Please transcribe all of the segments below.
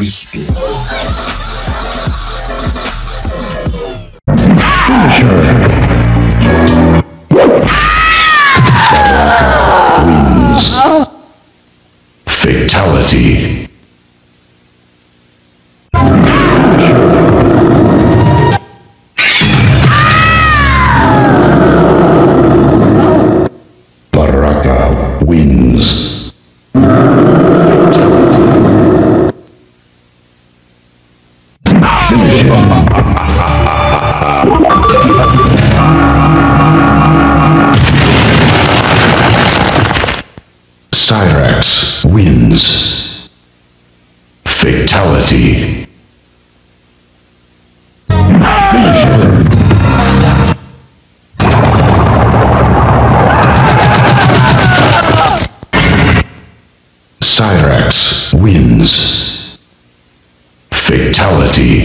Cristo. Fatality. Baraka wins. Fatality. Finish him. Cyrax wins. Fatality. Cyrax wins. Fatality.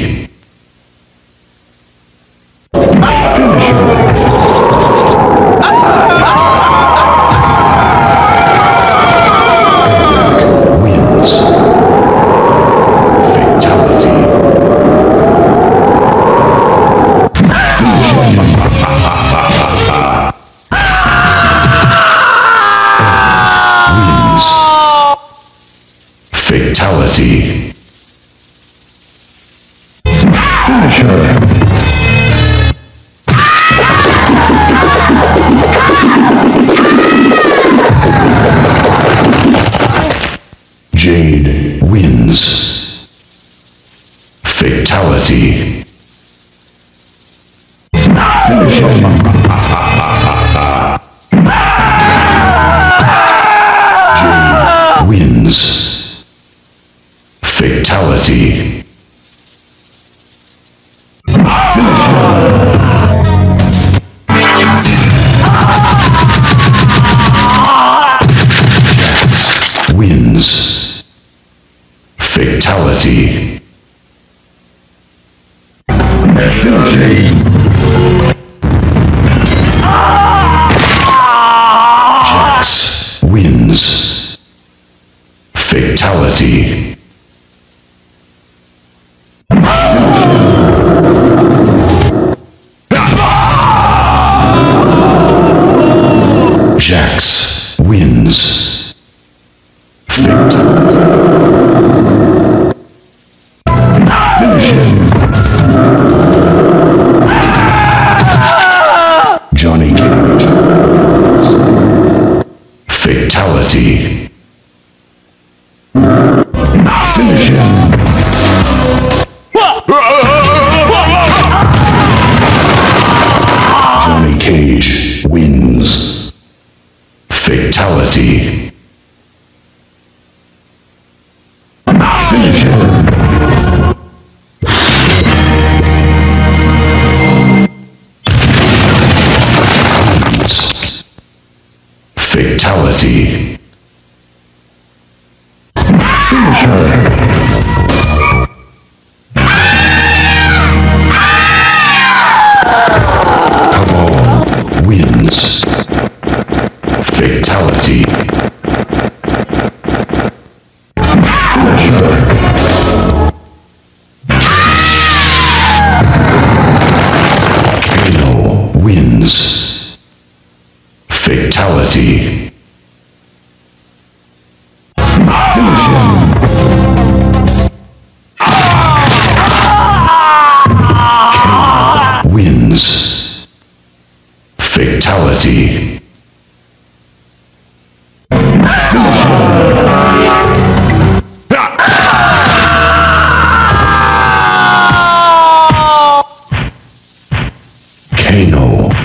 Fatality. Finisher. Jade wins. Fatality. Finisher. Fatality. Jax wins. Fatality. Jax wins. Fatality. Jax wins. Fatality. Johnny Cage. Fatality. Finish him. Johnny Cage wins. Fatality. Finisher. Fatality. Finisher. Fatality. Kano wins. Fatality. Kano wins. Fatality. Kano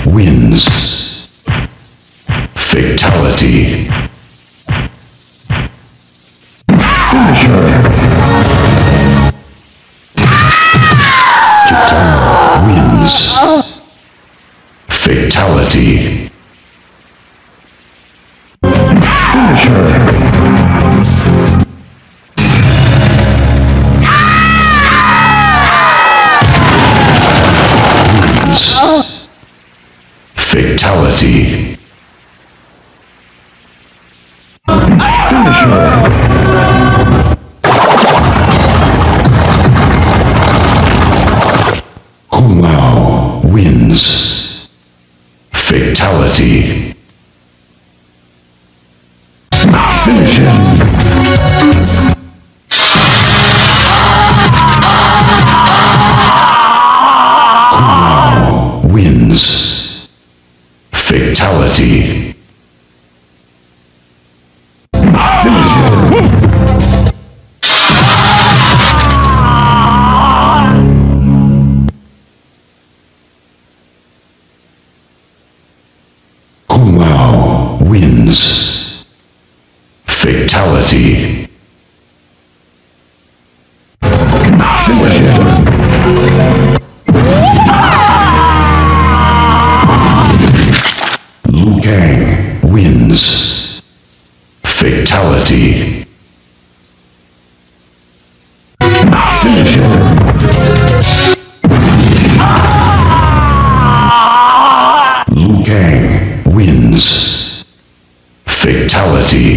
wins. Fatality. Finisher. Kitana wins. Fatality. Fatality. Finisher. reality. Finish him. Wow wins. Fatality. Wins. Fatality. Liu Kang wins. Fatality. Liu Kang wins. Fatality.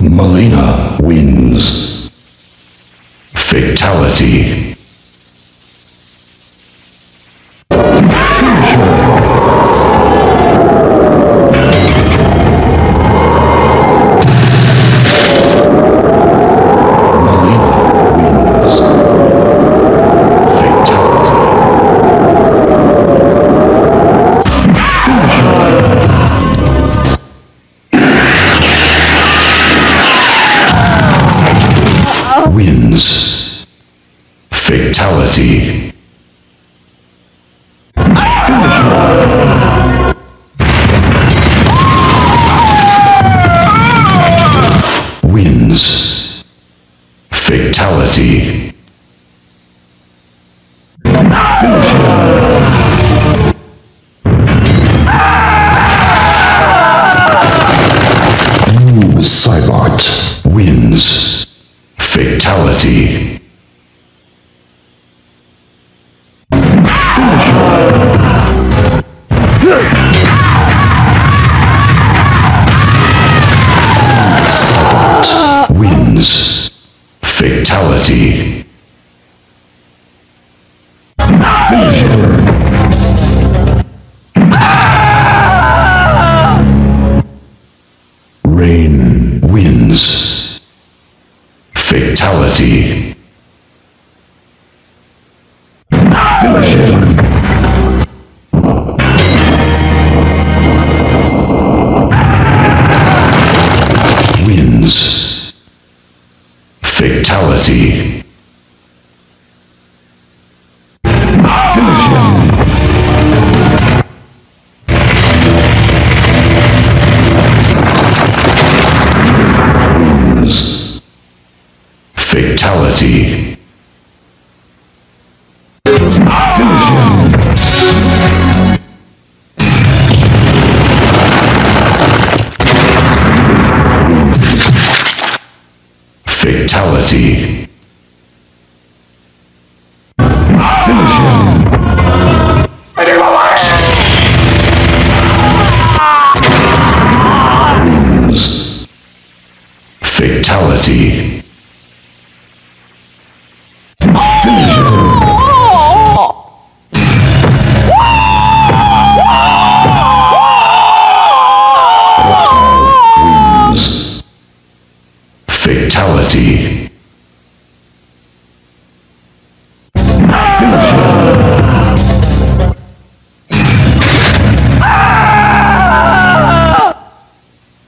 Melina wins. Fatality. Fatality. Wins. Fatality. Cybot wins. Fatality. Fatality. Rain wins. Fatality. Wins. Fatality. Wins. Fatality. Fatality. Wins. Fatality. Fatality.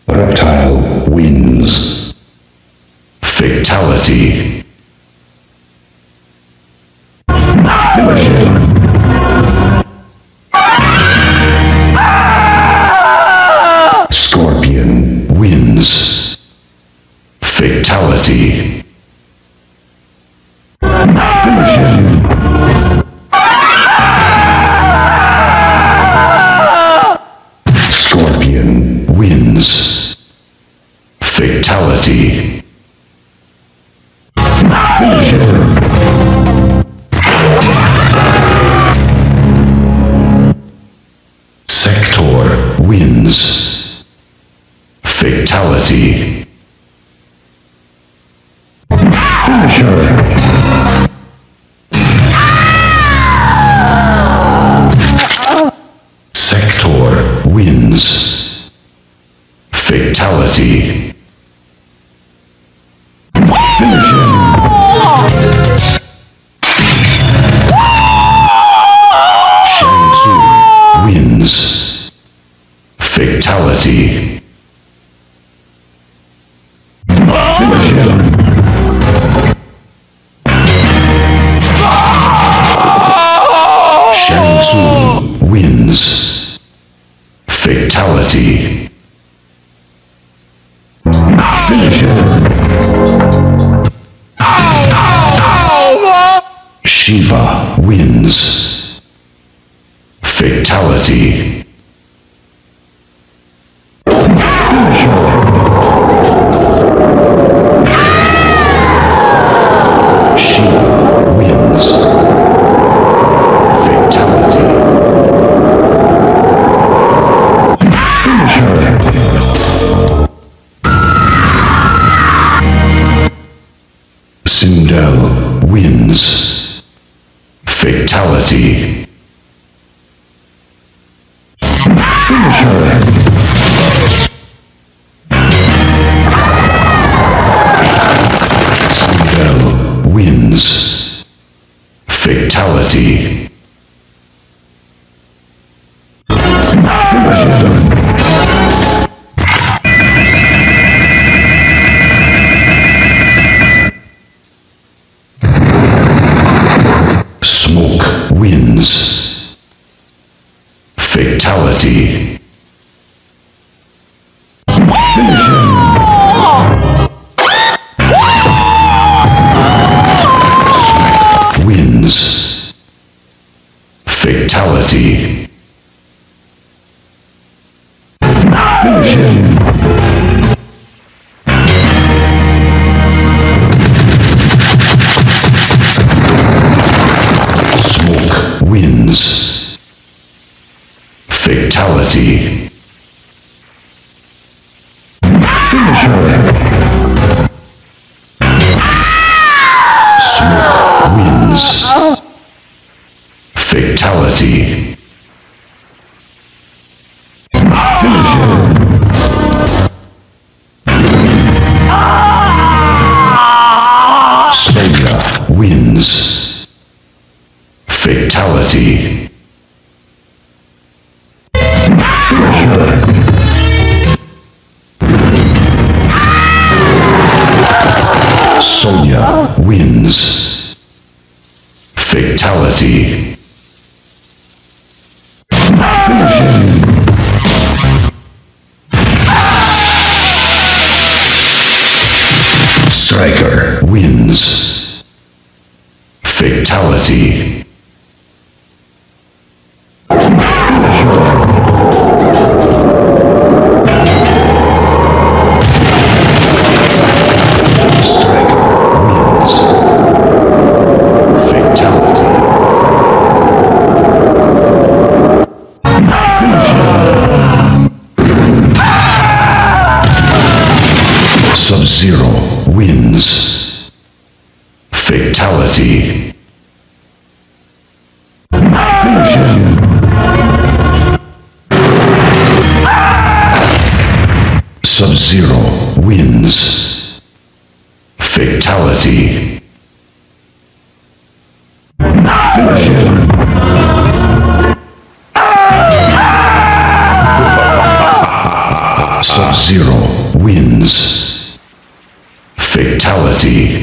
Reptile wins. Fatality. Scorpion wins. Fatality. Scorpion wins. Fatality. Sector wins. Fatality. Fatality. Shang Tsung wins. Fatality. Shiva wins. Fatality. Shiva wins. Fatality. Sindel wins. Fatality. Sindel wins. Fatality. Fatality. Smack wins. Fatality. Smoke wins. Fatality. Smoke wins. Fatality. Sonya wins. Fatality. Sonya wins. Fatality. Stryker wins. Fatality. Zero wins. Fatality. Sub-Zero wins. Fatality. Sub-Zero wins. Fatality.